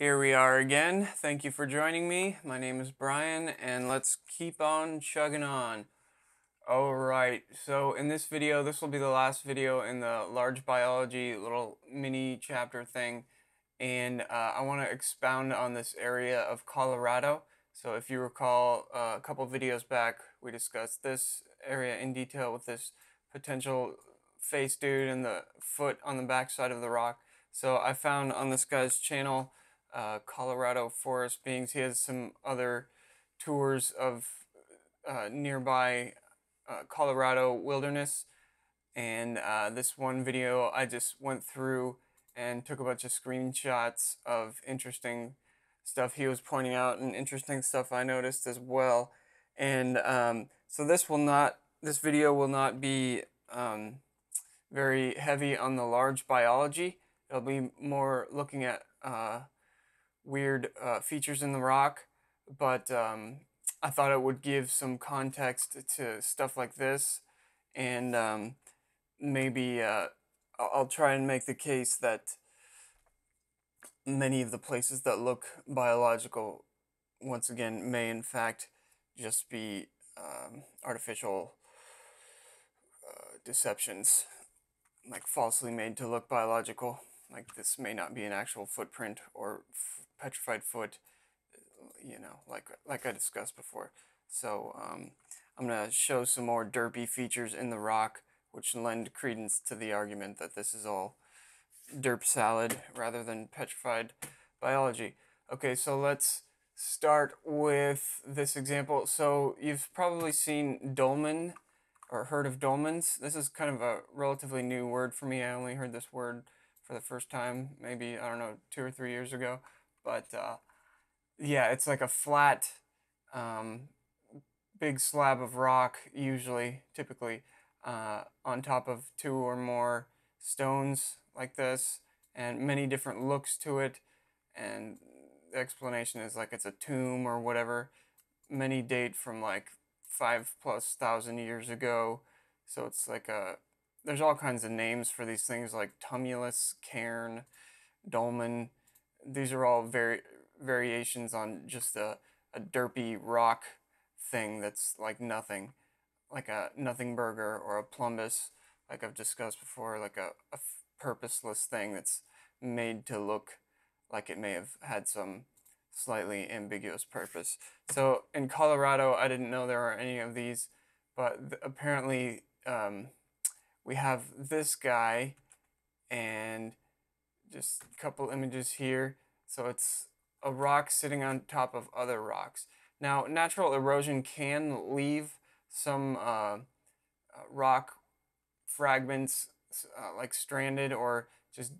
Here we are again. Thank you for joining me. My name is Brian, and let's keep on chugging on. Alright, so in this video, this will be the last video in the large biology little mini chapter thing, and I want to expound on this area of Colorado. So if you recall, a couple videos back, we discussed this area in detail with this potential face dude and the foot on the backside of the rock. So I found on this guy's channel, Colorado Forest Beings, he has some other tours of nearby Colorado wilderness, and this one video I just went through and took a bunch of screenshots of interesting stuff he was pointing out and interesting stuff I noticed as well. And so this video will not be very heavy on the large biology. It'll be more looking at weird features in the rock, but I thought it would give some context to stuff like this, and maybe I'll try and make the case that many of the places that look biological, once again, may in fact just be artificial deceptions, like falsely made to look biological. Like this may not be an actual footprint or petrified foot, you know, like I discussed before. So I'm gonna show some more derpy features in the rock, which lend credence to the argument that this is all derp salad rather than petrified biology. Okay, so let's start with this example. So you've probably seen dolmen or heard of dolmens. This is kind of a relatively new word for me. I only heard this word for the first time, maybe, I don't know, 2 or 3 years ago. But yeah, it's like a flat, big slab of rock, usually, typically, on top of 2 or more stones like this, and many different looks to it. And the explanation is like it's a tomb or whatever. Many date from like 5+ thousand years ago. So it's like a, there's all kinds of names for these things, like tumulus, cairn, dolmen. These are all variations on just a derpy rock thing that's like a nothing burger or a plumbus, like I've discussed before, like a purposeless thing that's made to look like it may have had some slightly ambiguous purpose. So in Colorado, I didn't know there were any of these, but apparently, we have this guy and just a couple images here. So it's a rock sitting on top of other rocks. Now, natural erosion can leave some rock fragments like stranded or just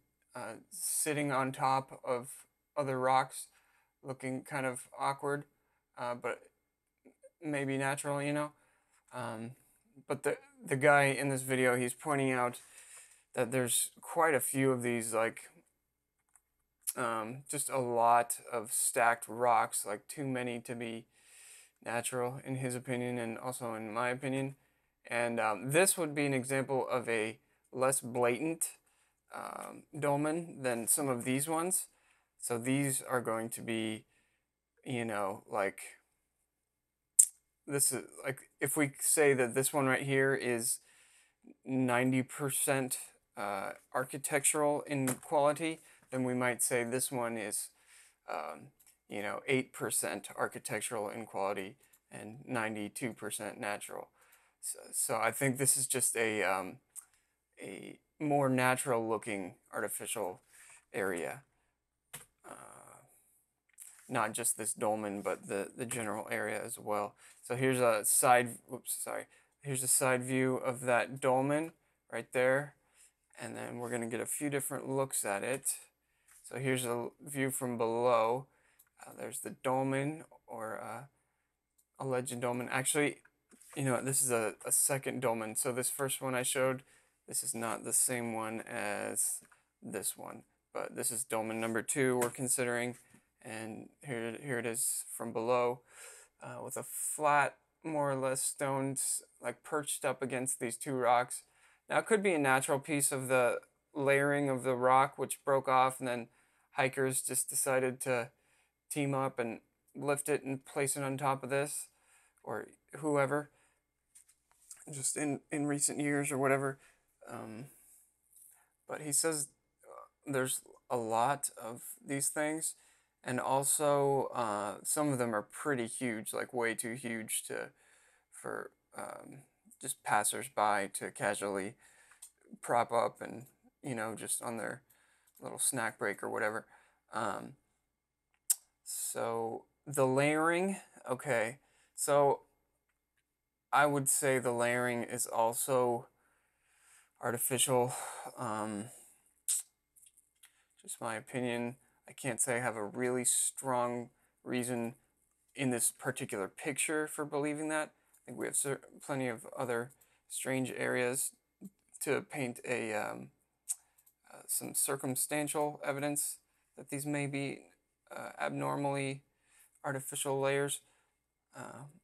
sitting on top of other rocks, looking kind of awkward, but maybe natural, you know? But the guy in this video, he's pointing out that there's quite a few of these, like just a lot of stacked rocks, like too many to be natural in his opinion and also in my opinion. And this would be an example of a less blatant dolmen than some of these ones. So these are going to be, you know, like this is like, if we say that this one right here is 90% architectural in quality, then we might say this one is, you know, 8% architectural in quality and 92% natural. So I think this is just a more natural looking artificial area. Not just this dolmen, but the general area as well. So here's a side, whoops, sorry. Here's a side view of that dolmen right there. And then we're gonna get a few different looks at it. So here's a view from below. There's the dolmen, or alleged dolmen. Actually, you know, this is a second dolmen. So this first one I showed, this is not the same one as this one, but this is dolmen number 2 we're considering. And here it is from below, with a flat, more or less stones like perched up against these 2 rocks. Now it could be a natural piece of the layering of the rock, which broke off and then hikers just decided to team up and lift it and place it on top of this, or whoever, just in recent years or whatever. But he says there's a lot of these things, and also some of them are pretty huge, like way too huge for just passersby to casually prop up and, you know, just on their little snack break or whatever. So the layering, okay. So I would say the layering is also artificial. Just my opinion. I can't say I have a really strong reason in this particular picture for believing that. I think we have plenty of other strange areas to paint a some circumstantial evidence that these may be abnormally artificial layers.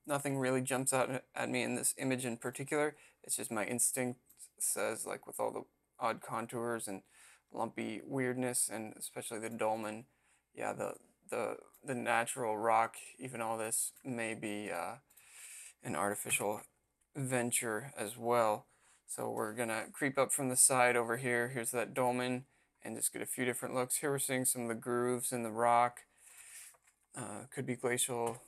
Nothing really jumps out at me in this image in particular. It's just my instinct says, like with all the odd contours and lumpy weirdness, and especially the dolmen, yeah, the natural rock, even all this may be an artificial venture as well. So we're gonna creep up from the side over here. Here's that dolmen, and just get a few different looks. Here we're seeing some of the grooves in the rock. Could be glacial,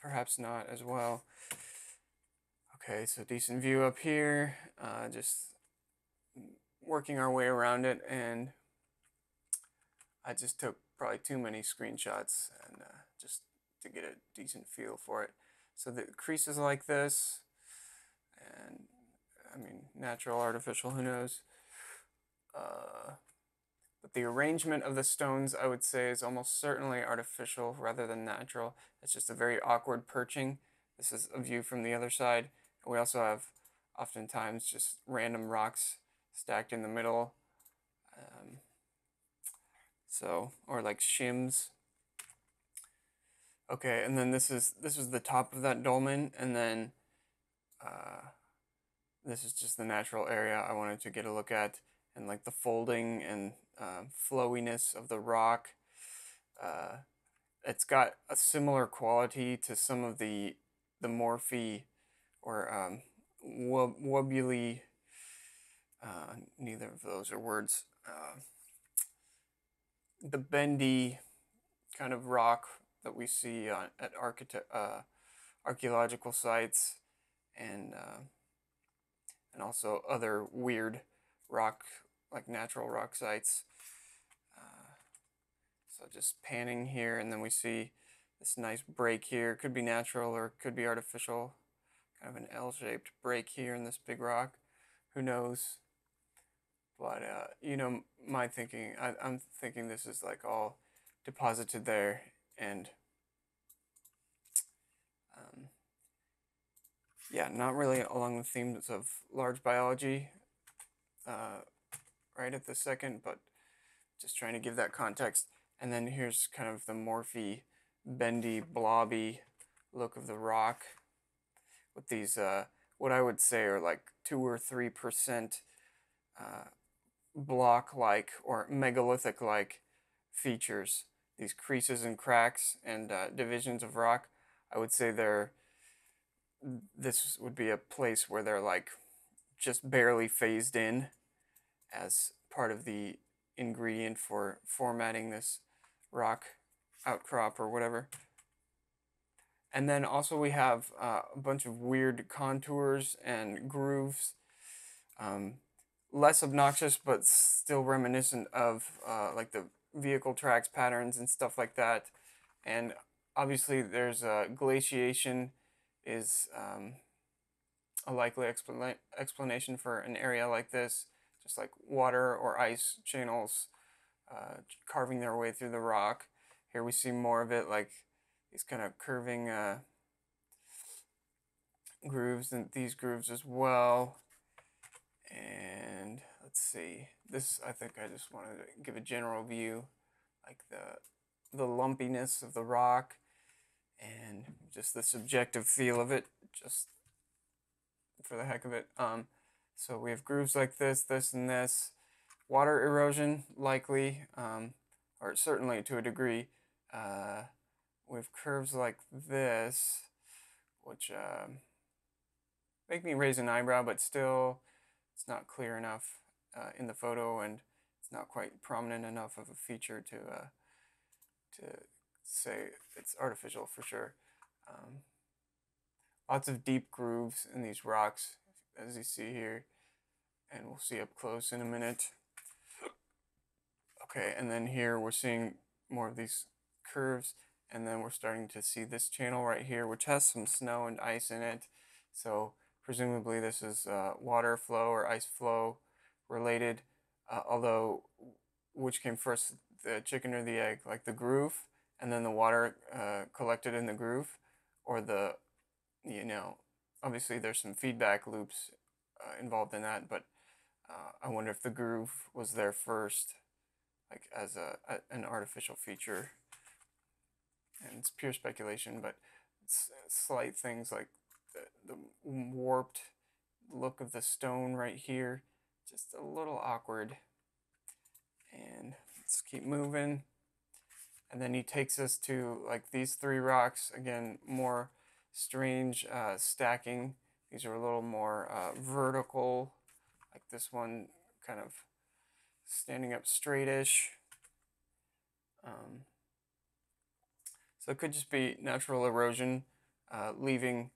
perhaps not as well. Okay, so decent view up here. Just working our way around it, and I just took probably too many screenshots and just to get a decent feel for it. So the creases like this, and I mean, natural, artificial, who knows. But the arrangement of the stones, I would say, is almost certainly artificial rather than natural. It's just a very awkward perching. This is a view from the other side. And we also have oftentimes just random rocks stacked in the middle. Or like shims. Okay, and then this is the top of that dolmen, and then this is just the natural area I wanted to get a look at, and like the folding and flowiness of the rock. It's got a similar quality to some of the morphy or wobbly, neither of those are words, the bendy kind of rock that we see at archaeological sites, and also other weird rock, like natural rock sites. So just panning here, and then we see this nice break here. Could be natural or could be artificial. Kind of an L-shaped break here in this big rock. Who knows? But, you know, my thinking, I'm thinking this is like all deposited there, and yeah, not really along the themes of large biology right at the second, but just trying to give that context. And then here's kind of the morphy, bendy, blobby look of the rock with these, what I would say are like 2 or 3% block-like or megalithic-like features, these creases and cracks and divisions of rock. I would say this would be a place where they're like just barely phased in as part of the ingredient for formatting this rock outcrop or whatever. And then also we have a bunch of weird contours and grooves, less obnoxious but still reminiscent of like the vehicle tracks patterns and stuff like that. And obviously there's glaciation is a likely explanation for an area like this, just like water or ice channels carving their way through the rock. Here we see more of it, like these kind of curving grooves, and these grooves as well. And let's see, this, I think I just wanted to give a general view, like the lumpiness of the rock and just the subjective feel of it, just for the heck of it. So we have grooves like this, this, and this. Water erosion, likely. or certainly to a degree, with curves like this, which make me raise an eyebrow, but still it's not clear enough in the photo, and it's not quite prominent enough of a feature to say it's artificial for sure. Lots of deep grooves in these rocks, as you see here, and we'll see up close in a minute. Okay, and then here we're seeing more of these curves, and then we're starting to see this channel right here, which has some snow and ice in it. So presumably this is water flow or ice flow related, although which came first, the chicken or the egg, like the groove, and then the water collected in the groove, or the, you know, obviously there's some feedback loops involved in that, but I wonder if the groove was there first, like as an artificial feature. And it's pure speculation, but it's slight things like the warped look of the stone right here, just a little awkward. And let's keep moving. And then he takes us to like these three rocks, again, more strange stacking. These are a little more vertical, like this one kind of standing up straightish. So it could just be natural erosion, leaving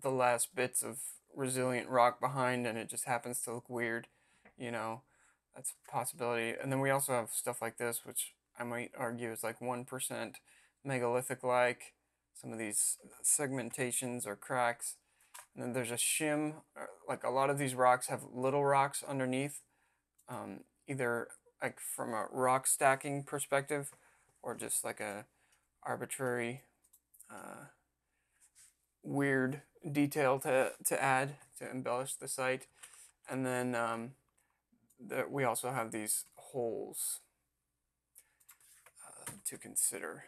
the last bits of resilient rock behind, and it just happens to look weird, you know. That's a possibility. And then we also have stuff like this, which I might argue is like 1% megalithic-like, some of these segmentations or cracks. And then there's a shim, like a lot of these rocks have little rocks underneath, either like from a rock stacking perspective or just like a arbitrary weird detail to add, to embellish the site. And then that we also have these holes to consider.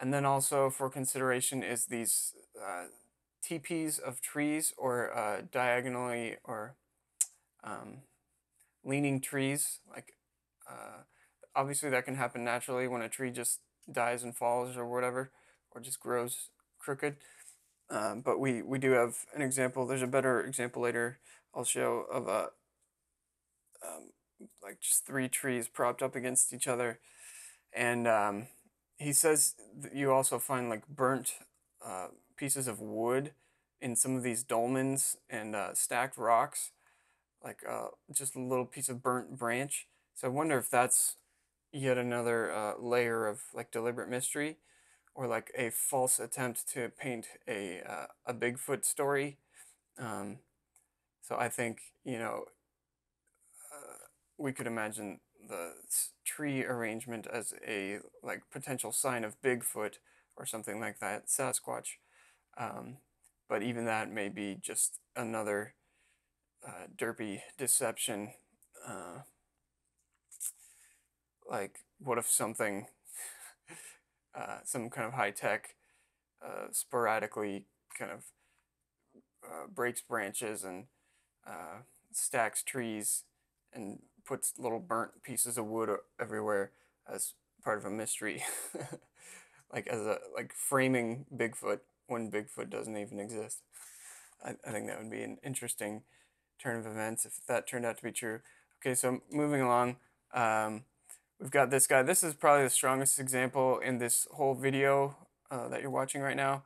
And then also for consideration is these teepees of trees, or diagonally or leaning trees. Like obviously that can happen naturally when a tree just dies and falls or whatever, or just grows crooked. But we do have an example. There's a better example later I'll show of a like just three trees propped up against each other. And he says that you also find like burnt pieces of wood in some of these dolmens and stacked rocks, like just a little piece of burnt branch. So I wonder if that's yet another layer of like deliberate mystery, or like a false attempt to paint a Bigfoot story. So I think, you know, we could imagine the tree arrangement as a like potential sign of Bigfoot or something like that, Sasquatch. But even that may be just another derpy deception. Like what if something, some kind of high tech sporadically kind of breaks branches and stacks trees and puts little burnt pieces of wood everywhere as part of a mystery, like as a like framing Bigfoot when Bigfoot doesn't even exist. I think that would be an interesting turn of events if that turned out to be true. Okay, so moving along, we've got this guy. This is probably the strongest example in this whole video that you're watching right now.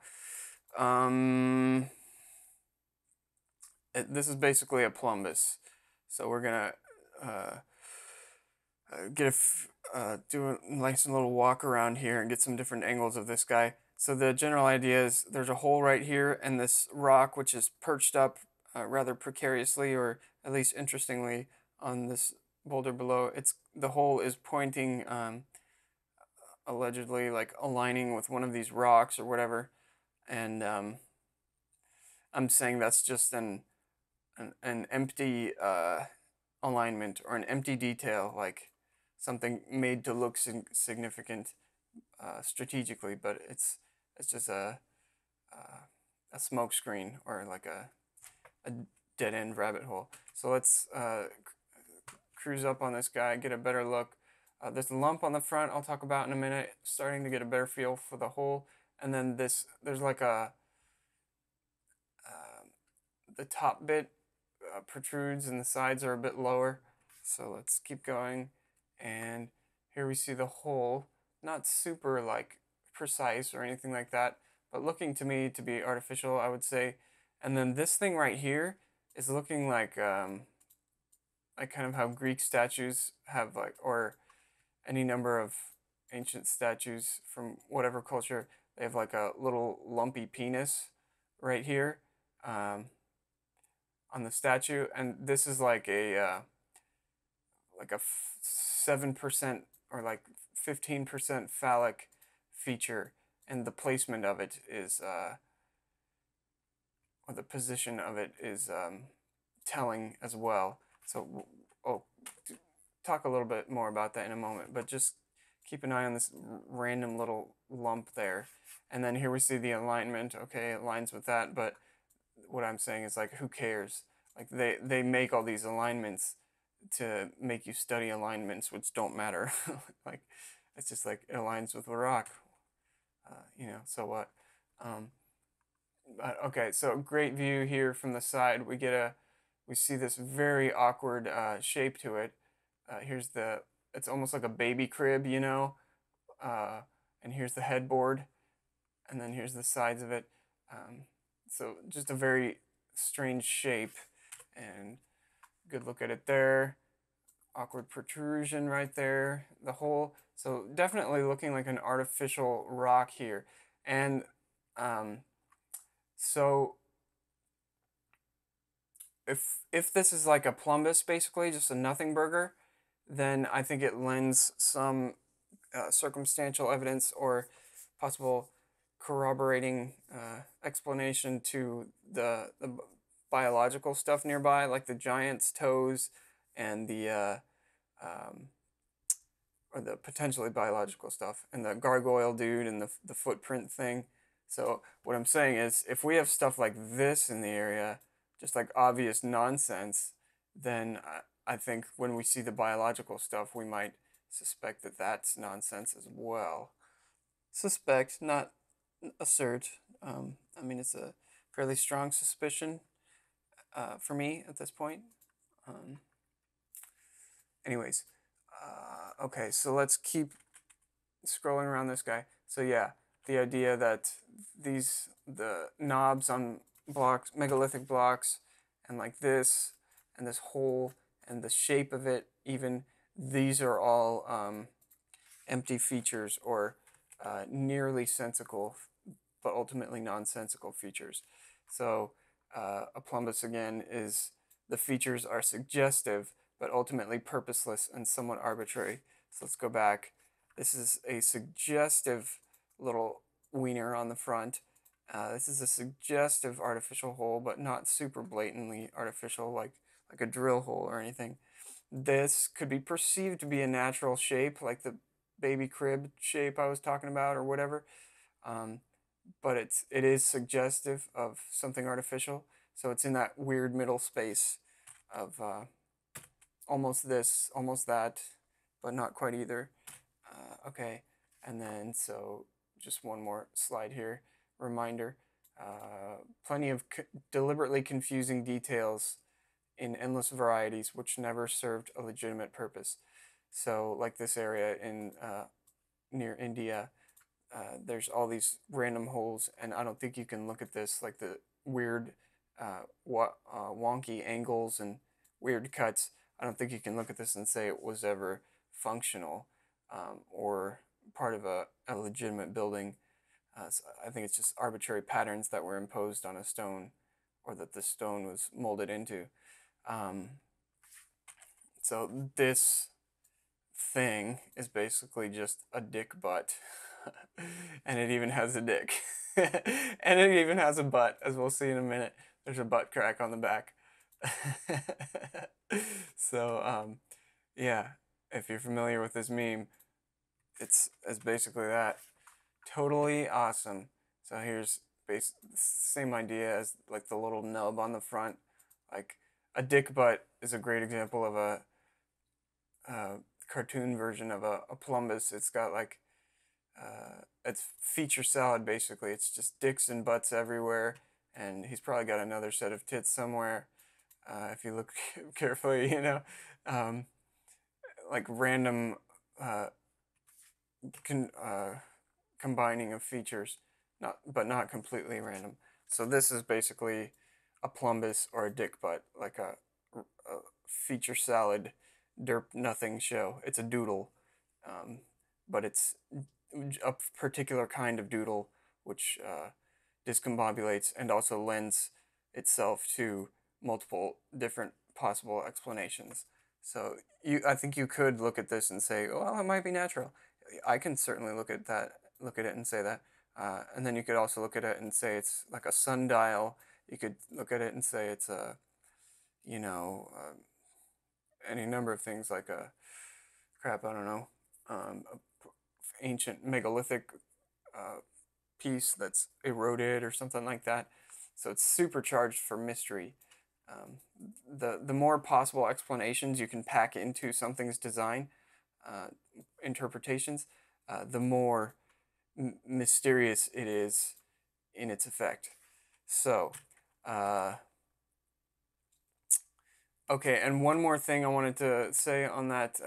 This is basically a plumbus. So we're gonna do a nice little walk around here and get some different angles of this guy. So the general idea is there's a hole right here, and this rock, which is perched up rather precariously, or at least interestingly, on this boulder below. It's the hole is pointing, allegedly like aligning with one of these rocks or whatever, and I'm saying that's just an empty alignment or an empty detail, like something made to look significant strategically, but it's just a smoke screen, or like a dead end rabbit hole. So let's cruise up on this guy, get a better look. There's a lump on the front I'll talk about in a minute, starting to get a better feel for the hole. And then this, there's like a, the top bit protrudes and the sides are a bit lower. So let's keep going. And here we see the hole, not super like precise or anything like that, but looking to me to be artificial, I would say. And then this thing right here is looking like kind of how Greek statues have, like, or any number of ancient statues from whatever culture, they have like a little lumpy penis right here on the statue. And this is like a 7% or like 15% phallic feature, and the placement of it is, or the position of it is telling as well. So I'll talk a little bit more about that in a moment, but just keep an eye on this random little lump there. And then here we see the alignment. Okay, it aligns with that, but what I'm saying is, like, who cares? Like, they make all these alignments to make you study alignments, which don't matter. Like, it's just like, it aligns with the rock. You know, so what? But okay, so great view here from the side. We get a, we see this very awkward shape to it. Here's the, it's almost like a baby crib, you know? And here's the headboard, and then here's the sides of it. So just a very strange shape, and good look at it there. Awkward protrusion right there, the hole. So definitely looking like an artificial rock here. And so if this is like a plumbus, basically, just a nothing burger, then I think it lends some circumstantial evidence or possible corroborating explanation to the biological stuff nearby, like the giant's toes and the, or the potentially biological stuff, and the gargoyle dude and the footprint thing. So what I'm saying is, if we have stuff like this in the area, just like obvious nonsense, then I think when we see the biological stuff, we might suspect that that's nonsense as well. Suspect, not assert. I mean, it's a fairly strong suspicion for me at this point. Anyways, okay, so let's keep scrolling around this guy. So yeah, the idea that the knobs on blocks, megalithic blocks, and like this, and this hole, and the shape of it, even, these are all empty features, or nearly sensical, but ultimately nonsensical features. So a plumbus, again, is the features are suggestive, but ultimately purposeless and somewhat arbitrary. So let's go back. This is a suggestive little wiener on the front. This is a suggestive artificial hole, but not super blatantly artificial, like a drill hole or anything. This could be perceived to be a natural shape, like the baby crib shape I was talking about or whatever. But it is suggestive of something artificial. So it's in that weird middle space of almost this, almost that, but not quite either. Okay, and then so just one more slide here. Reminder, plenty of deliberately confusing details in endless varieties which never served a legitimate purpose. So like this area in near India, there's all these random holes, and I don't think you can look at this, like the weird wonky angles and weird cuts. I don't think you can look at this and say it was ever functional or part of a legitimate building. So I think it's just arbitrary patterns that were imposed on a stone, or that the stone was molded into. So this thing is basically just a dick butt. And it even has a dick. And it even has a butt, as we'll see in a minute. There's a butt crack on the back. So, yeah, if you're familiar with this meme, it's basically that. Totally awesome. So here's the same idea as like the little nub on the front. Like a dick butt is a great example of a cartoon version of a plumbus. It's got like it's feature salad basically. It's just dicks and butts everywhere, and he's probably got another set of tits somewhere if you look carefully, you know, like random combining of features, but not completely random. So this is basically a plumbus or a dick butt, like a feature salad derp nothing show. It's a doodle, but it's a particular kind of doodle which discombobulates and also lends itself to multiple different possible explanations. So I think you could look at this and say, well, it might be natural. I can certainly look at it and say that. And then you could also look at it and say it's like a sundial. You could look at it and say it's a, you know, any number of things, like a, crap, I don't know, ancient megalithic piece that's eroded or something like that. So it's supercharged for mystery. The more possible explanations you can pack into something's design, interpretations, the more mysterious it is in its effect. So, okay, and one more thing I wanted to say on that,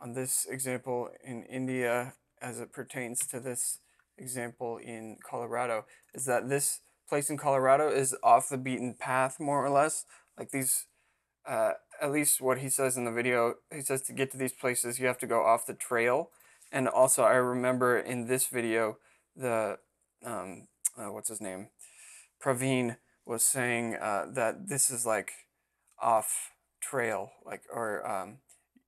on this example in India as it pertains to this example in Colorado, is that this place in Colorado is off the beaten path, more or less. Like these, at least what he says in the video, he says to get to these places you have to go off the trail. And also I remember in this video, the, what's his name, Praveen was saying that this is like off trail, like, or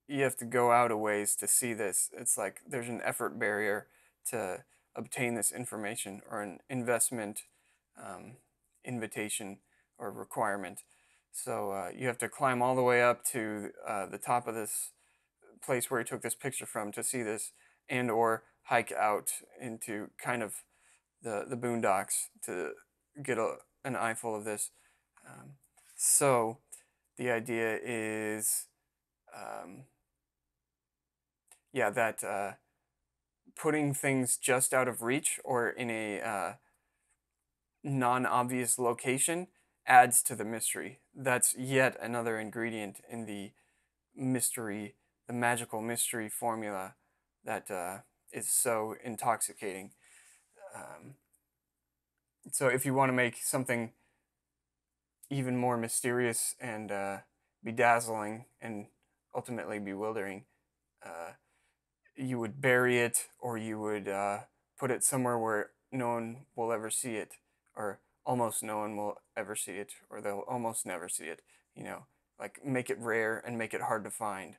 you have to go out a ways to see this. It's like there's an effort barrier to obtain this information, or an investment invitation or requirement. So you have to climb all the way up to the top of this place where he took this picture from to see this, and or hike out into kind of the boondocks to get an eyeful of this. So the idea is, yeah, that putting things just out of reach or in a non-obvious location adds to the mystery. That's yet another ingredient in the mystery, the magical mystery formula that is so intoxicating. So if you want to make something even more mysterious and bedazzling and ultimately bewildering, you would bury it, or you would put it somewhere where no one will ever see it, or almost no one will ever see it, or they'll almost never see it, you know, like make it rare and make it hard to find.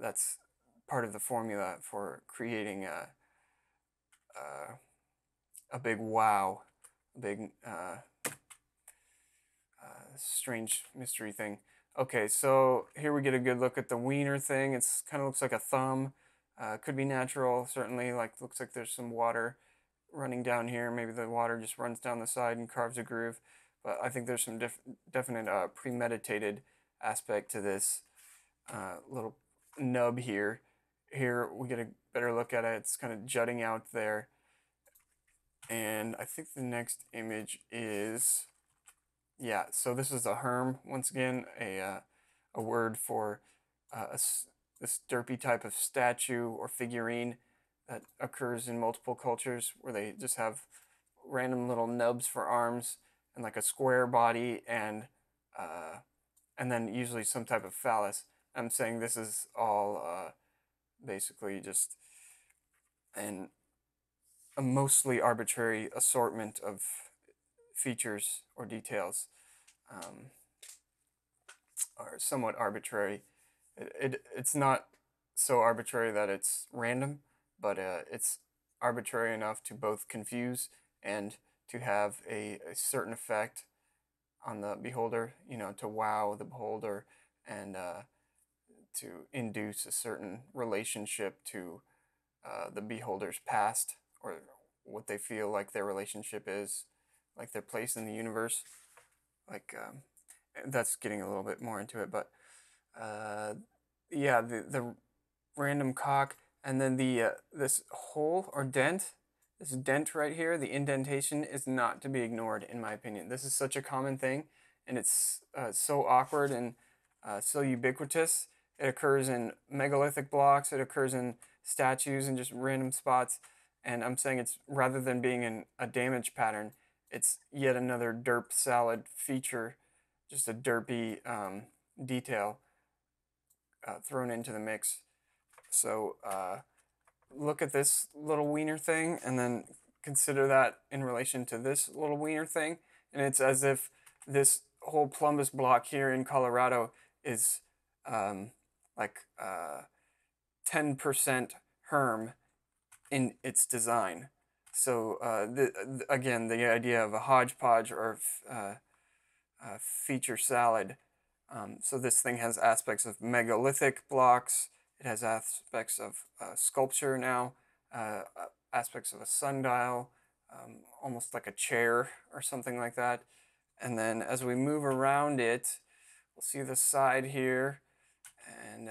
That's part of the formula for creating a big wow, a big strange mystery thing. Okay, so here we get a good look at the wiener thing. It's kind of looks like a thumb. Could be natural, certainly, like looks like there's some water running down here. Maybe the water just runs down the side and carves a groove, but I think there's some definite premeditated aspect to this little nub here. Here we get a better look at it. It's kind of jutting out there. And I think the next image is, yeah, so this is a herm, once again, a word for this derpy type of statue or figurine that occurs in multiple cultures, where they just have random little nubs for arms and like a square body, and then usually some type of phallus. I'm saying this is all basically just a mostly arbitrary assortment of features or details, are somewhat arbitrary. It's not so arbitrary that it's random, but it's arbitrary enough to both confuse and to have a certain effect on the beholder, you know, to wow the beholder, and to induce a certain relationship to the beholder's past, or what they feel like their relationship is, like their place in the universe. Like, that's getting a little bit more into it, but yeah, the random cock, and then the this hole or dent, this dent right here, the indentation is not to be ignored, in my opinion. This is such a common thing, and it's so awkward and so ubiquitous. It occurs in megalithic blocks, it occurs in statues and just random spots, and I'm saying it's, rather than being in a damage pattern, it's yet another derp salad feature, just a derpy detail thrown into the mix. So look at this little wiener thing and then consider that in relation to this little wiener thing, and it's as if this whole Plumbus block here in Colorado is like 10% Herm in its design. So again, the idea of a hodgepodge or a feature salad. So this thing has aspects of megalithic blocks, it has aspects of sculpture now, aspects of a sundial, almost like a chair or something like that. And then as we move around it, we'll see the side here, and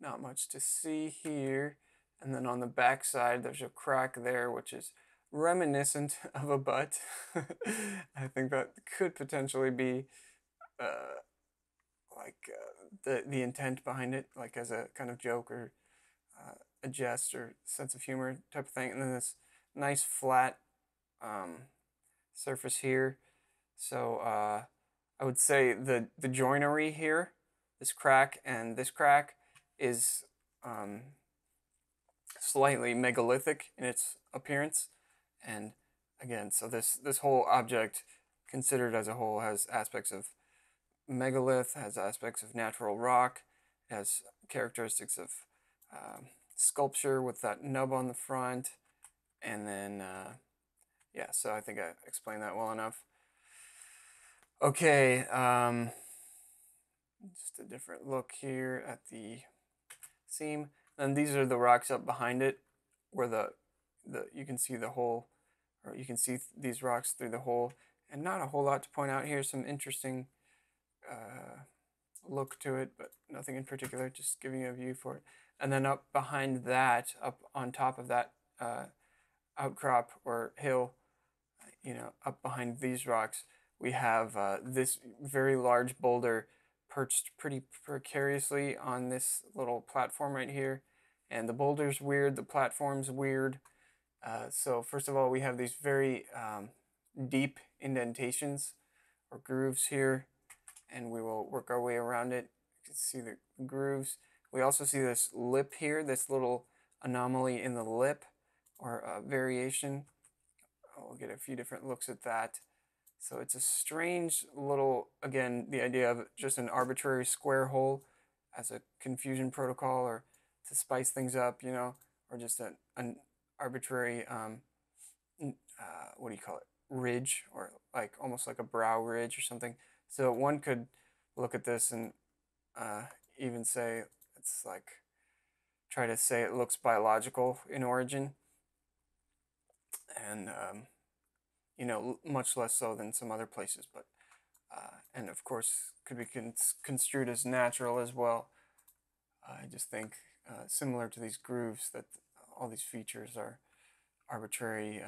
not much to see here. And then on the back side, there's a crack there, which is reminiscent of a butt. I think that could potentially be like the intent behind it, like as a kind of joke or a jest or sense of humor type of thing. And then this nice flat surface here. So I would say the joinery here, this crack and this crack, is slightly megalithic in its appearance. And again, so this whole object considered as a whole has aspects of megalith, has aspects of natural rock, has characteristics of sculpture with that nub on the front. And then yeah, so I think I explained that well enough. Okay, just a different look here at the seam. And these are the rocks up behind it, where the you can see the hole, or you can see these rocks through the hole. And not a whole lot to point out here. Some interesting look to it, but nothing in particular, just giving you a view for it. And then up behind that, up on top of that outcrop or hill, you know, up behind these rocks, we have this very large boulder perched pretty precariously on this little platform right here. And the boulder's weird, the platform's weird. So first of all, we have these very deep indentations or grooves here, and we will work our way around it. You can see the grooves. We also see this lip here, this little anomaly in the lip, or variation. We'll get a few different looks at that. So it's a strange little, again, the idea of just an arbitrary square hole as a confusion protocol, or to spice things up, you know, or just an arbitrary, what do you call it, ridge, or like almost like a brow ridge or something. So one could look at this and even say, it's like, try to say it looks biological in origin. And you know, much less so than some other places, but and of course could be construed as natural as well. I just think similar to these grooves, that all these features are arbitrary.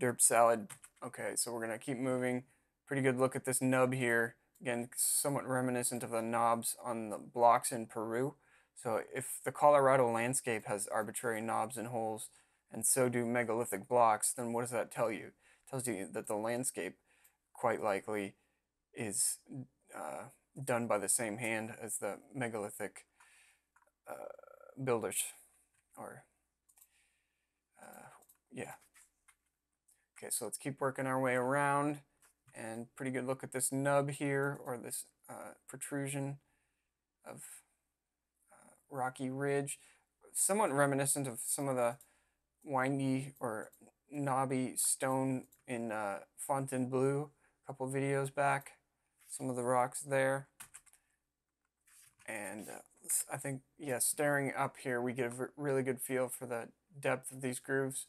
Derp salad. Okay, so we're gonna keep moving. Pretty good look at this nub here. Again, somewhat reminiscent of the knobs on the blocks in Peru. So if the Colorado landscape has arbitrary knobs and holes, and so do megalithic blocks, then what does that tell you? It tells you that the landscape quite likely is done by the same hand as the megalithic builders, or yeah. Okay, so let's keep working our way around, and pretty good look at this nub here, or this protrusion of rocky ridge, somewhat reminiscent of some of the windy or knobby stone in Fontainebleau a couple videos back, some of the rocks there. And I think, yeah, staring up here, we get a really good feel for the depth of these grooves,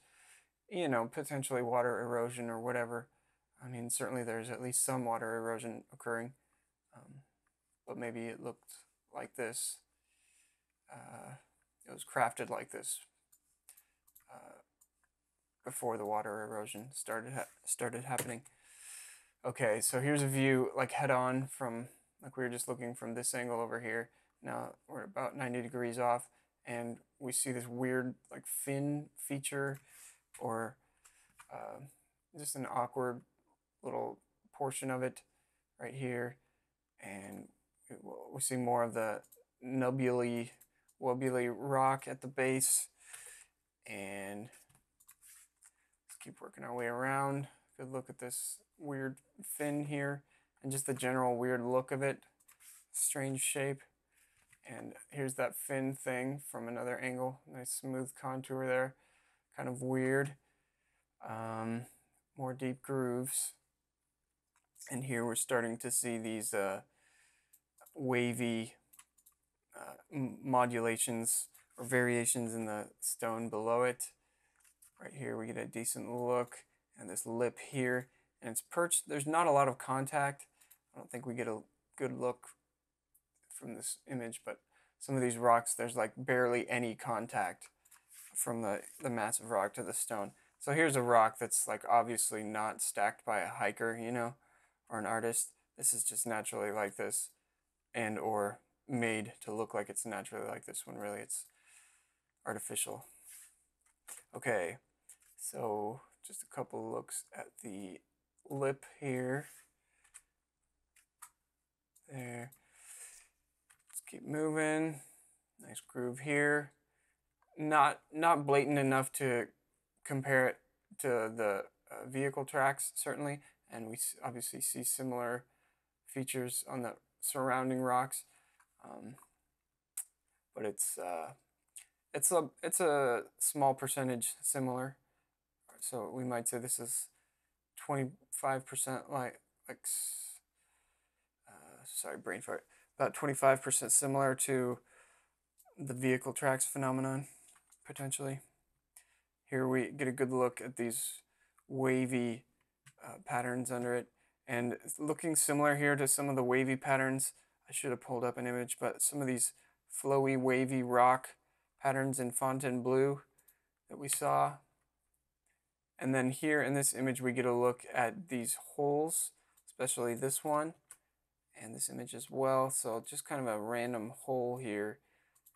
you know, potentially water erosion or whatever. I mean, certainly there's at least some water erosion occurring, but maybe it looked like this. It was crafted like this before the water erosion started happening. Okay, so here's a view like head on from, like we were just looking from this angle over here. Now we're about 90 degrees off and we see this weird like fin feature or just an awkward little portion of it right here. And we see more of the nubbly, wobbly rock at the base. And let's keep working our way around. Good look at this weird fin here and just the general weird look of it. Strange shape. And here's that fin thing from another angle. Nice smooth contour there. Kind of weird. More deep grooves. And here we're starting to see these wavy modulations or variations in the stone below it. Right here we get a decent look, and this lip here, and it's perched. There's not a lot of contact. I don't think we get a good look from this image, but some of these rocks, there's like barely any contact from the massive rock to the stone. So here's a rock that's like obviously not stacked by a hiker, you know, or an artist. This is just naturally like this, and or made to look like it's naturally like this when really it's artificial. Okay, so just a couple looks at the lip here. There. Let's keep moving. Nice groove here. Not blatant enough to compare it to the vehicle tracks, certainly. And we obviously see similar features on the surrounding rocks, but it's a small percentage similar. So we might say this is 25% sorry, brain fart, about 25% similar to the vehicle tracks phenomenon, potentially. Here we get a good look at these wavy patterns under it, and it's looking similar here to some of the wavy patterns. I should have pulled up an image, but some of these flowy, wavy rock patterns in Fontainebleau that we saw. And then here in this image, we get a look at these holes, especially this one and this image as well. So just kind of a random hole here,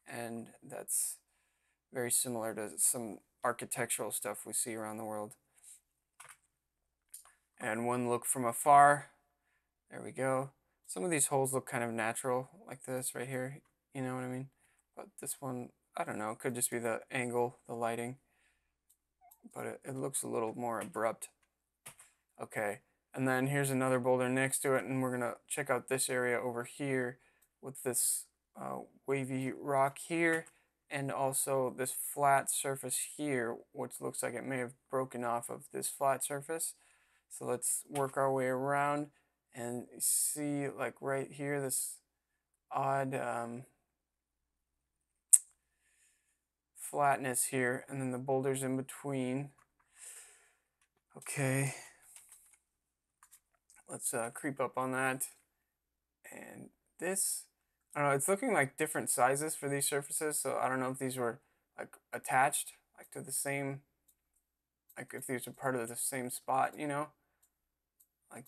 and that's very similar to some architectural stuff we see around the world. And one look from afar, there we go. Some of these holes look kind of natural, like this right here, you know what I mean? But this one, I don't know, it could just be the angle, the lighting, but it looks a little more abrupt. Okay, and then here's another boulder next to it, and we're gonna check out this area over here with this wavy rock here, and also this flat surface here, which looks like it may have broken off of this flat surface. So let's work our way around and see, like right here, this odd flatness here, and then the boulders in between. Okay, let's creep up on that. And this, I don't know, it's looking like different sizes for these surfaces, so I don't know if these were like attached, like to the same, like if these are part of the same spot, you know? Like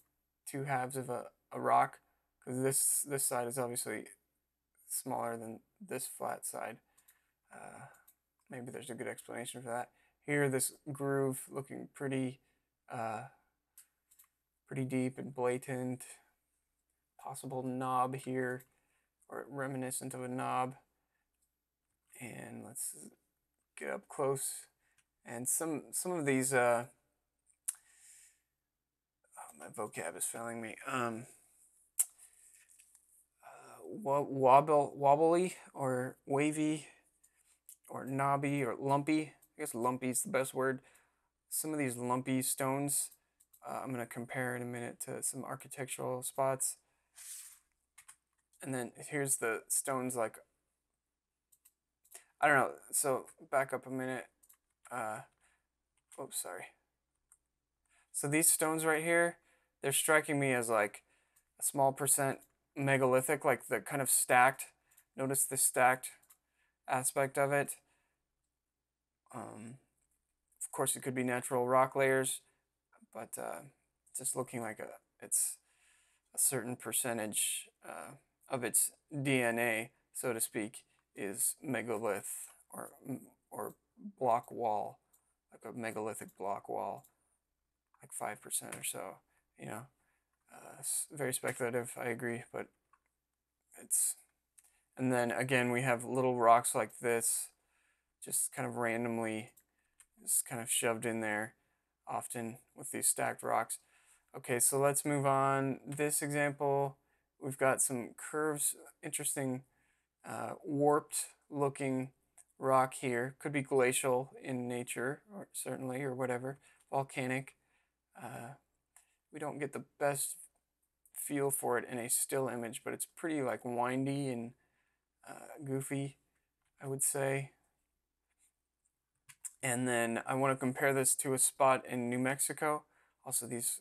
two halves of a rock, because this side is obviously smaller than this flat side. Maybe there's a good explanation for that. Here, this groove looking pretty deep and blatant. Possible knob here, or reminiscent of a knob. And let's get up close. And some of these, oh, my vocab is failing me. Wobbly or wavy or knobby or lumpy. I guess lumpy is the best word. Some of these lumpy stones, I'm gonna compare in a minute to some architectural spots. And then here's the stones like, I don't know. So back up a minute. Oops, sorry. So these stones right here, they're striking me as like a small percent megalithic, like the kind of stacked Notice the stacked aspect of it. Of course, it could be natural rock layers, but just looking like it's a certain percentage of its DNA, so to speak, is megalith or block wall, like a megalithic block wall, like 5% or so. You know, it's very speculative. I agree, but it's. And then again, we have little rocks like this, just kind of randomly, just kind of shoved in there, often with these stacked rocks. Okay, so let's move on. This example, we've got some curves, interesting warped looking rock here. Could be glacial in nature, or certainly, or whatever, volcanic. We don't get the best feel for it in a still image, but it's pretty like windy and goofy, I would say. And then I want to compare this to a spot in New Mexico. Also these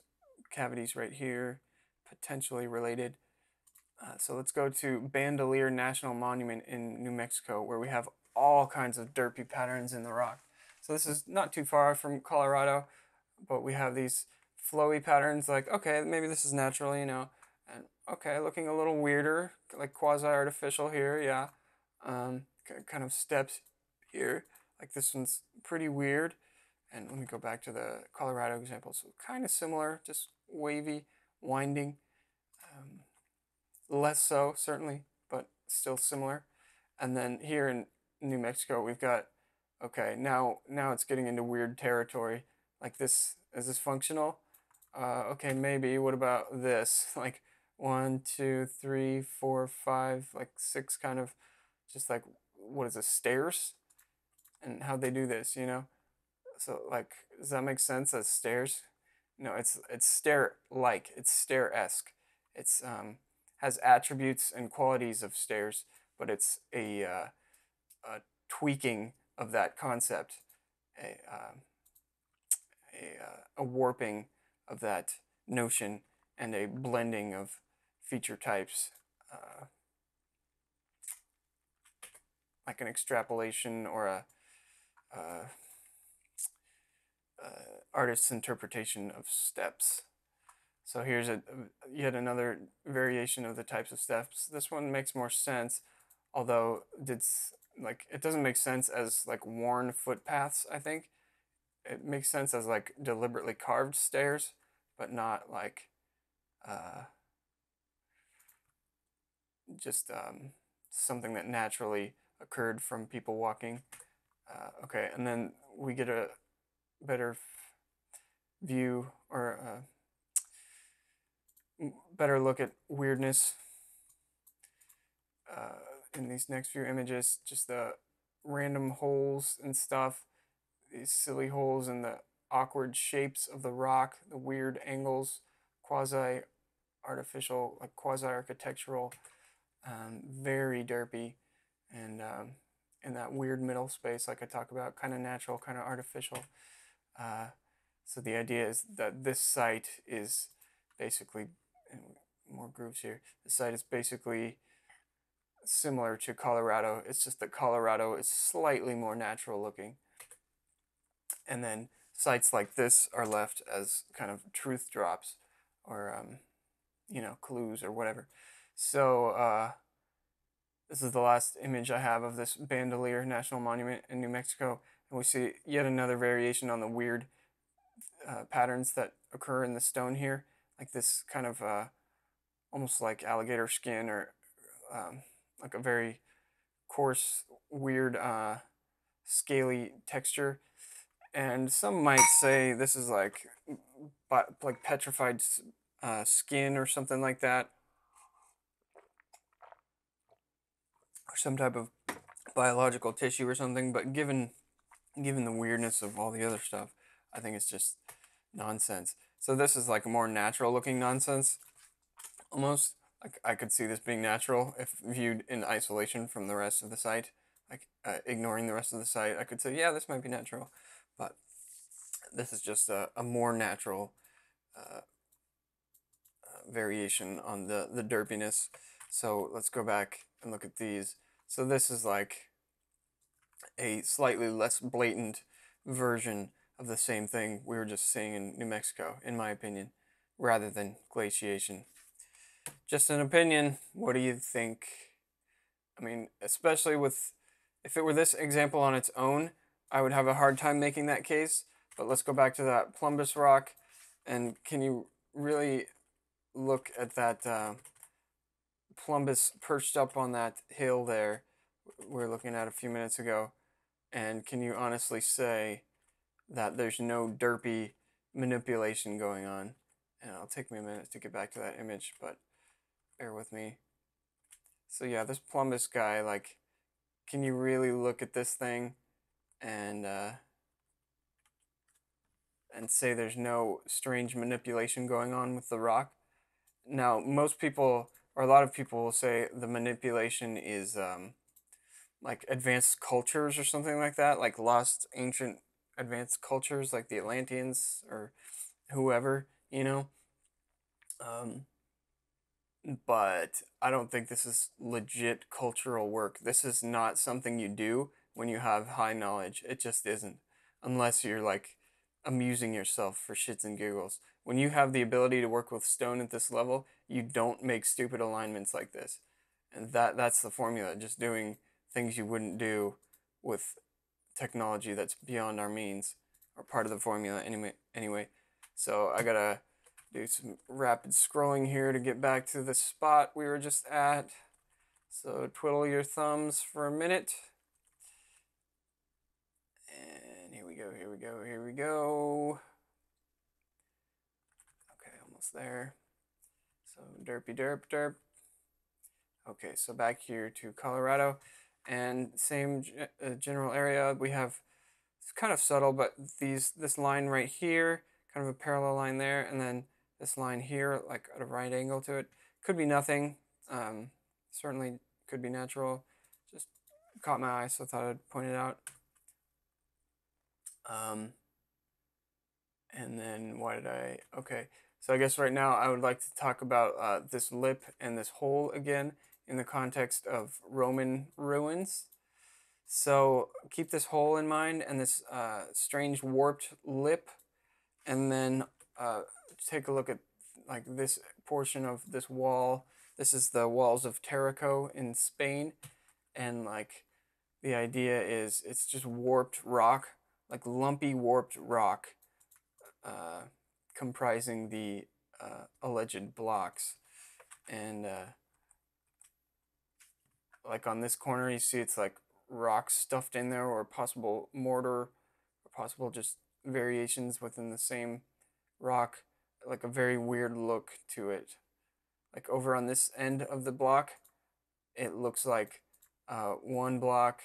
cavities right here, potentially related. So let's go to Bandelier National Monument in New Mexico, where we have all kinds of derpy patterns in the rock. So this is not too far from Colorado, but we have these flowy patterns like, okay, maybe this is natural, you know, and okay, looking a little weirder, like quasi-artificial here, yeah. Kind of steps here. Like this one's pretty weird. And let me go back to the Colorado example. So kind of similar, just wavy, winding. Less so, certainly, but still similar. And then here in New Mexico, we've got, okay, now it's getting into weird territory. Like this, is this functional? Okay, maybe, what about this? Like 1, 2, 3, 4, 5, like 6 kind of, just like, what is this, stairs? And how'd they do this, you know? So like, does that make sense as stairs? No, it's stair-like, it's stair-esque. It's has attributes and qualities of stairs, but it's a tweaking of that concept, a warping of that notion, and a blending of feature types, like an extrapolation or a artist's interpretation of steps. So here's yet another variation of the types of steps. This one makes more sense, although it's like, it doesn't make sense as like worn footpaths, I think. It makes sense as like deliberately carved stairs, but not like just something that naturally occurred from people walking. Okay, and then we get a better view or a better look at weirdness in these next few images, just the random holes and stuff. These silly holes and the awkward shapes of the rock, the weird angles, quasi-artificial, like quasi-architectural, very derpy, and in that weird middle space, like I talk about, kind of natural, kind of artificial. So the idea is that this site is basically, and more grooves here, the site is basically similar to Colorado. It's just that Colorado is slightly more natural looking. And then sites like this are left as kind of truth drops or, you know, clues or whatever. So this is the last image I have of this Bandelier National Monument in New Mexico. And we see yet another variation on the weird patterns that occur in the stone here. Like this kind of almost like alligator skin or like a very coarse, weird, scaly texture. And some might say this is like petrified skin or something like that, or some type of biological tissue or something. But given the weirdness of all the other stuff, I think it's just nonsense. So this is like more natural looking nonsense, almost. Like I could see this being natural if viewed in isolation from the rest of the site, like ignoring the rest of the site. I could say, yeah, this might be natural. But this is just a more natural variation on the derpiness So let's go back and look at these. So this is like a slightly less blatant version of the same thing we were just seeing in New Mexico, in my opinion, rather than glaciation. Just an opinion. What do you think? I mean, especially with, if it were this example on its own, I would have a hard time making that case. But let's go back to that Plumbus rock, and can you really look at that Plumbus perched up on that hill there we were looking at a few minutes ago, and can you honestly say that there's no derpy manipulation going on? And it'll take me a minute to get back to that image, but bear with me. So yeah, this Plumbus guy, like, can you really look at this thing and say there's no strange manipulation going on with the rock? Now, most people, or a lot of people, will say the manipulation is like advanced cultures or something like that, like lost ancient advanced cultures like the Atlanteans or whoever, you know. But I don't think this is legit cultural work. This is not something you do when you have high knowledge. It just isn't, unless you're like amusing yourself for shits and giggles. When you have the ability to work with stone at this level, you don't make stupid alignments like this. And that's the formula, just doing things you wouldn't do with technology that's beyond our means, or part of the formula anyway. So I gotta do some rapid scrolling here to get back to the spot we were just at. So twiddle your thumbs for a minute. And here we go, here we go, here we go. Okay, almost there. So derpy derp derp. Okay, so back here to Colorado. And same general area, we have, it's kind of subtle, but this line right here, kind of a parallel line there, and then this line here, like at a right angle to it, could be nothing. Certainly could be natural. Just caught my eye, so I thought I'd point it out. And then why did I? Okay, so I guess right now I would like to talk about this lip and this hole again, in the context of Roman ruins. So keep this hole in mind and this strange warped lip, and then take a look at like this portion of this wall. This is the walls of Tarico in Spain, and like the idea is it's just warped rock, like lumpy warped rock comprising the alleged blocks. And like on this corner, you see it's like rocks stuffed in there, or possible mortar, or possible just variations within the same rock, like a very weird look to it. Like over on this end of the block, it looks like one block,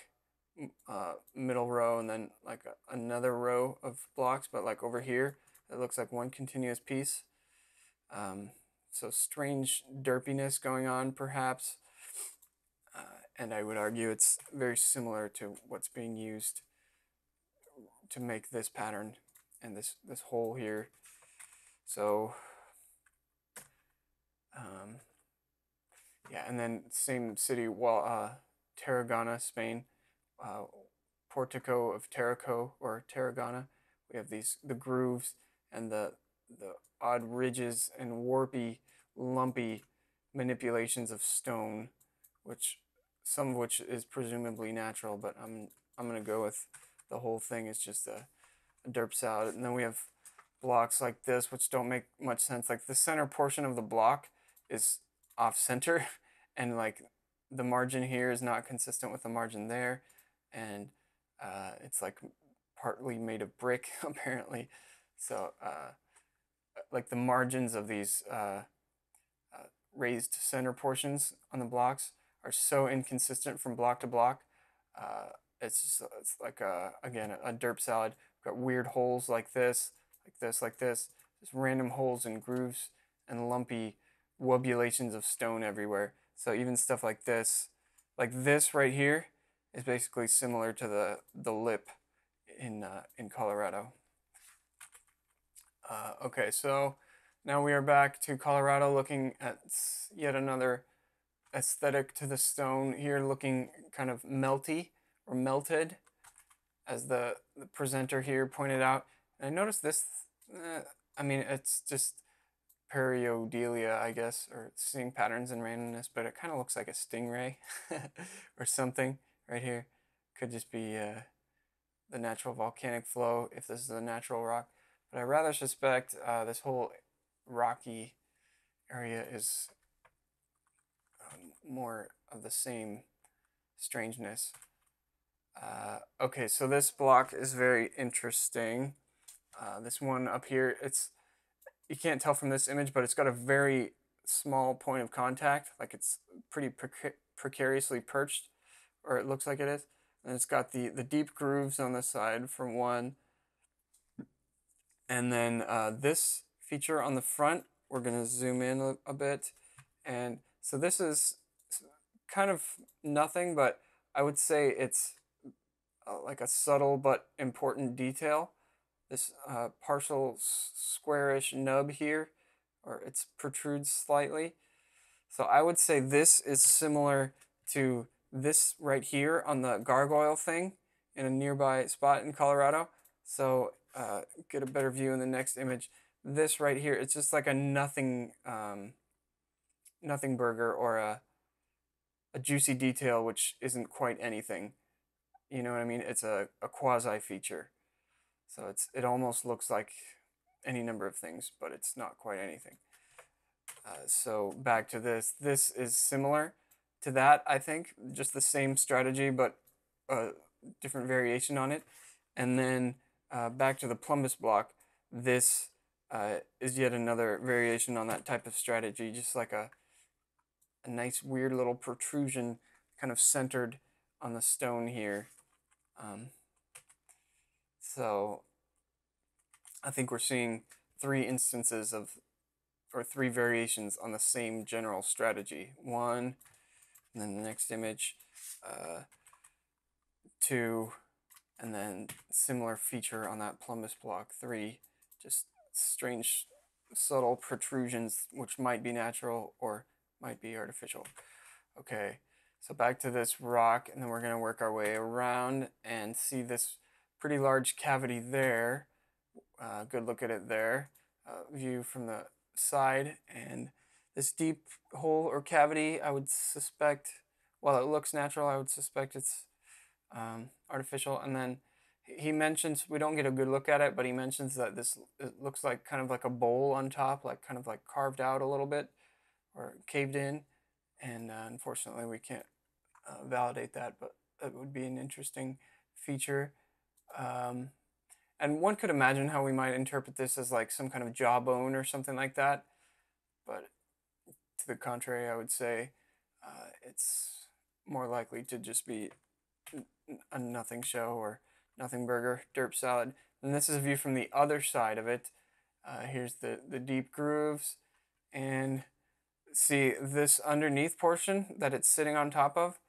middle row, and then like another row of blocks, but like over here, it looks like one continuous piece. So strange derpiness going on, perhaps. And I would argue it's very similar to what's being used to make this pattern and this hole here. So, yeah, and then same city, Tarragona, Spain, Portico of Tarico, or Tarragona. We have the grooves and the odd ridges and warpy, lumpy manipulations of stone, which some of which is presumably natural, but I'm gonna go with the whole thing is just a derp salad. And then we have blocks like this, which don't make much sense. Like the center portion of the block is off center, and like the margin here is not consistent with the margin there, and it's like partly made of brick apparently. So like the margins of these raised center portions on the blocks are so inconsistent from block to block. It's like again a derp salad. We've got weird holes like this, like this, like this. Just random holes and grooves and lumpy wobulations of stone everywhere. So even stuff like this right here, is basically similar to the lip in Colorado. Okay, so now we are back to Colorado, looking at yet another aesthetic to the stone here, looking kind of melty or melted, as the presenter here pointed out. And I noticed this, I mean, it's just periodelia, I guess, or seeing patterns and randomness, but it kind of looks like a stingray or something right here. Could just be the natural volcanic flow if this is a natural rock. But I rather suspect this whole rocky area is more of the same strangeness. Okay, so this block is very interesting. This one up here, you can't tell from this image, but it's got a very small point of contact, like it's pretty precariously perched, or it looks like it is. And it's got the deep grooves on the side for one. And then this feature on the front, we're gonna zoom in a bit. And so this is kind of nothing, but I would say it's like a subtle but important detail. This partial squarish nub here, or it protrudes slightly. So I would say this is similar to this right here on the gargoyle thing in a nearby spot in Colorado. So get a better view in the next image. This right here, it's just like a nothing, nothing burger, or a juicy detail which isn't quite anything. You know what I mean? It's a quasi feature. So it almost looks like any number of things, but it's not quite anything. So back to this. This is similar to that, I think. Just the same strategy, but a different variation on it. And then back to the Plumbus block. This is yet another variation on that type of strategy. Just like a nice weird little protrusion kind of centered on the stone here. So I think we're seeing three instances of, or three variations on the same general strategy. One, and then the next image, two, and then similar feature on that Plumbus block, three, just strange subtle protrusions which might be natural or might be artificial. Okay, so back to this rock, and then we're gonna work our way around and see this pretty large cavity there. Good look at it there. View from the side, and this deep hole or cavity, I would suspect, while it looks natural, I would suspect it's artificial. And then he mentions, we don't get a good look at it, but he mentions that it looks like kind of like a bowl on top, like kind of like carved out a little bit or caved in. And unfortunately we can't validate that, but it would be an interesting feature. And one could imagine how we might interpret this as like some kind of jawbone or something like that, but to the contrary, I would say it's more likely to just be a nothing show or nothing burger, derp salad. And this is a view from the other side of it. Here's the deep grooves, and see this underneath portion that it's sitting on top of.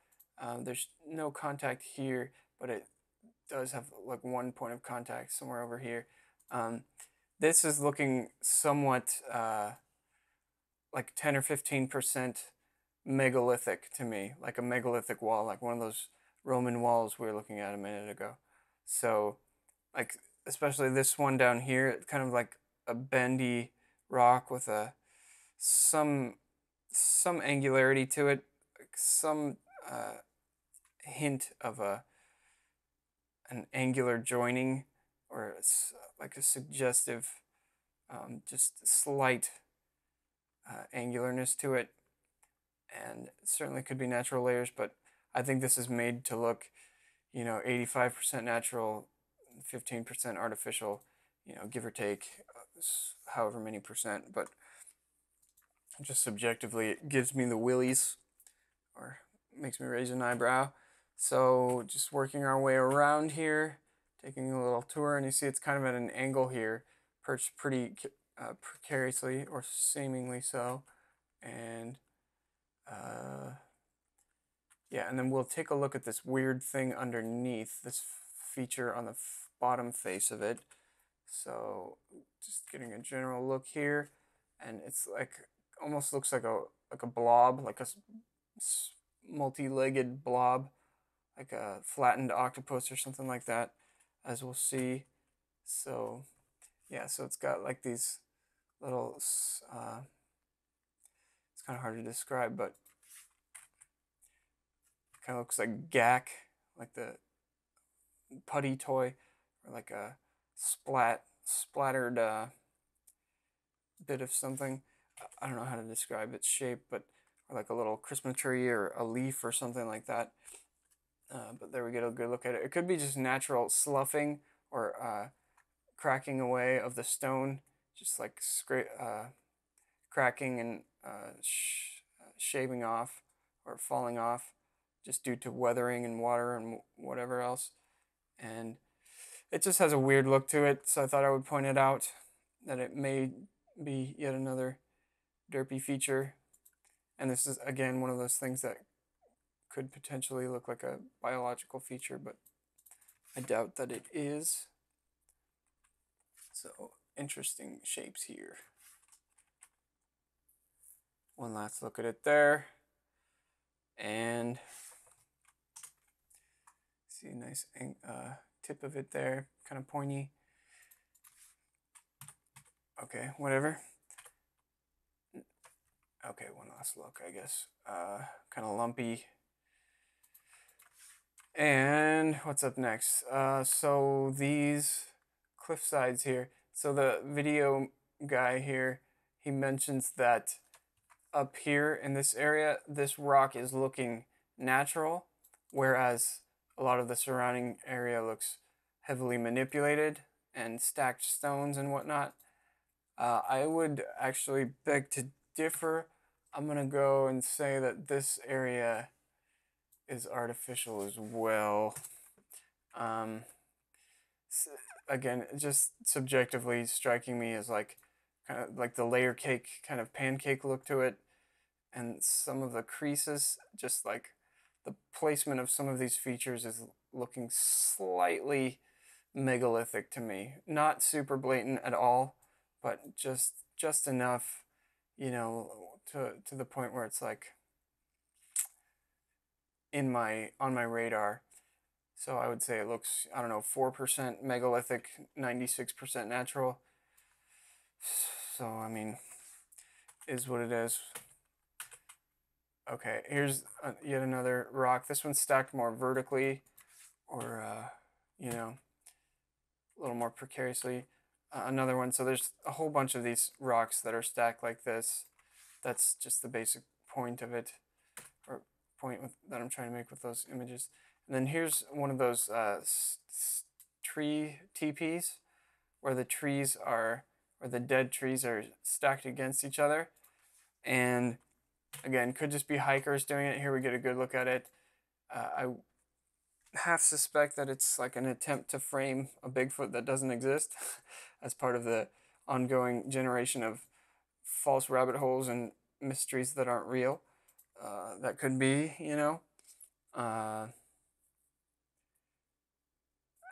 There's no contact here, but it does have like one point of contact somewhere over here. This is looking somewhat like 10 or 15% megalithic to me, like a megalithic wall, like one of those Roman walls we were looking at a minute ago. So like, especially this one down here, it's kind of like a bendy rock with some angularity to it, like some hint of an angular joining, or like a suggestive, just slight angularness to it. And it certainly could be natural layers, but I think this is made to look, you know, 85% natural, 15% artificial, you know, give or take however many percent. But just subjectively, it gives me the willies, or makes me raise an eyebrow. So just working our way around here, taking a little tour, and you see it's kind of at an angle here, perched pretty precariously, or seemingly so. And yeah, and then we'll take a look at this weird thing underneath, this feature on the bottom face of it. So just getting a general look here, and it's like, almost looks like a blob, like a multi-legged blob, like a flattened octopus or something like that, as we'll see. So yeah, so it's got like these little, it's kind of hard to describe, but it kind of looks like gack, like the putty toy, or like a splattered bit of something. I don't know how to describe its shape, but or like a little Christmas tree or a leaf or something like that. But there we get a good look at it. It could be just natural sloughing or cracking away of the stone, just like cracking and shaving off or falling off, just due to weathering and water and whatever else. And it just has a weird look to it, so I thought I would point it out, that it may be yet another derpy feature. And this is, again, one of those things that could potentially look like a biological feature, but I doubt that it is. So, interesting shapes here. One last look at it there. And see a nice tip of it there, kind of pointy. Okay, whatever. Okay, one last look, I guess. Kind of lumpy. And what's up next? So these cliff sides here. So the video guy here, he mentions that up here in this area, this rock is looking natural, whereas a lot of the surrounding area looks heavily manipulated and stacked stones and whatnot. I would actually beg to differ. I'm gonna go and say that this area is artificial as well. Again, just subjectively striking me as like kind of like the layer cake kind of pancake look to it, and some of the creases, just like the placement of some of these features is looking slightly megalithic to me. Not super blatant at all, but just enough, you know, to the point where it's like on my radar. So I would say it looks, I don't know, 4% megalithic, 96% natural. So I mean, is what it is. Okay, here's yet another rock. This one's stacked more vertically, or you know, a little more precariously. Another one. So there's a whole bunch of these rocks that are stacked like this. That's just the basic point of it, or point that I'm trying to make with those images. And then here's one of those tree teepees, where the trees are, or the dead trees are stacked against each other. And again, could just be hikers doing it. Here we get a good look at it. I half suspect that it's like an attempt to frame a Bigfoot that doesn't exist as part of the ongoing generation of false rabbit holes and mysteries that aren't real. That could be, you know.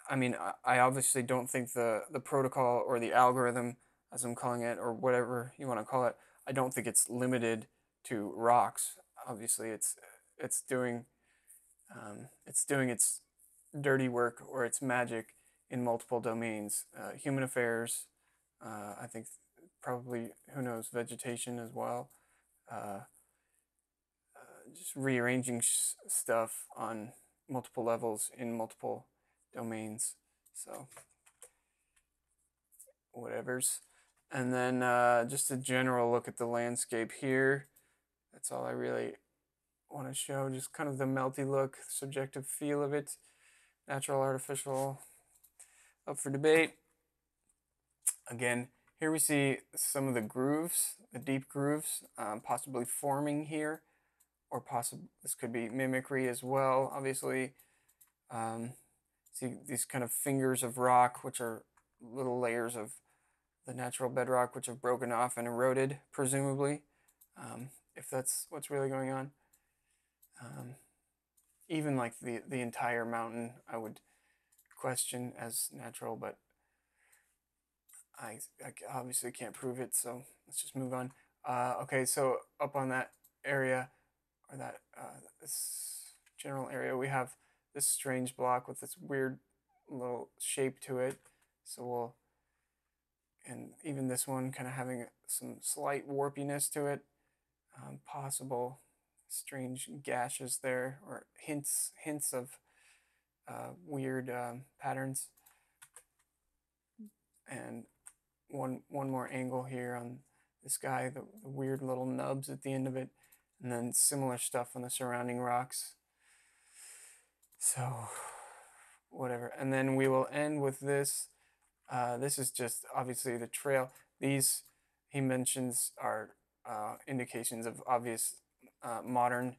I mean, I obviously don't think the protocol or the algorithm, as I'm calling it, or whatever you want to call it, I don't think it's limited to rocks. Obviously, it's doing its dirty work or its magic in multiple domains. Human affairs, I think probably, who knows, vegetation as well. Just rearranging stuff on multiple levels in multiple domains. So, whatevers. And then just a general look at the landscape here. That's all I really want to show, just kind of the melty look, subjective feel of it, natural, artificial, up for debate. Again, here we see some of the grooves, the deep grooves, possibly forming here, or possible this could be mimicry as well. Obviously, see these kind of fingers of rock, which are little layers of the natural bedrock, which have broken off and eroded, presumably, if that's what's really going on. Even like the entire mountain, I would question as natural, but I obviously can't prove it, so let's just move on. Okay, so up on that area, or that this general area, we have this strange block with this weird little shape to it. So we'll, and even this one kind of having some slight warpiness to it, possible strange gashes there, or hints of weird patterns. And one more angle here on this guy, the weird little nubs at the end of it, and then similar stuff on the surrounding rocks. So whatever. And then we will end with this. This is just obviously the trail. These, he mentions, are indications of obvious modern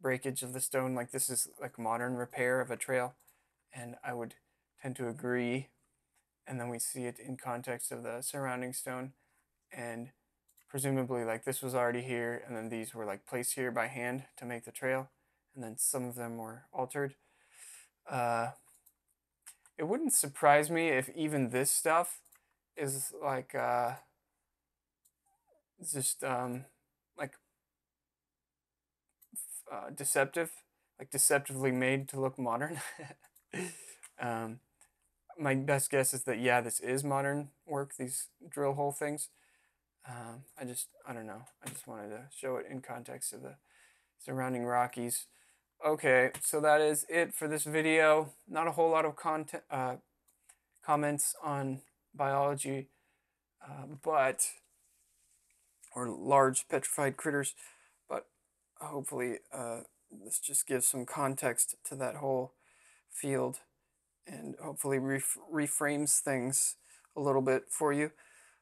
breakage of the stone. Like this is like modern repair of a trail. And I would tend to agree. And then we see it in context of the surrounding stone. And presumably like this was already here. And then these were like placed here by hand to make the trail. And then some of them were altered. It wouldn't surprise me if even this stuff is like just deceptive, like deceptively made to look modern. My best guess is that yeah, this is modern work. These drill hole things. I don't know. I just wanted to show it in context of the surrounding Rockies. Okay, so that is it for this video. Not a whole lot of content, comments on biology, or large petrified critters, but hopefully this just gives some context to that whole field and hopefully reframes things a little bit for you.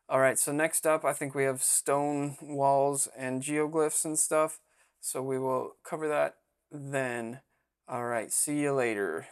All right, so next up, I think we have stone walls and geoglyphs and stuff. So we will cover that then. All right, see you later.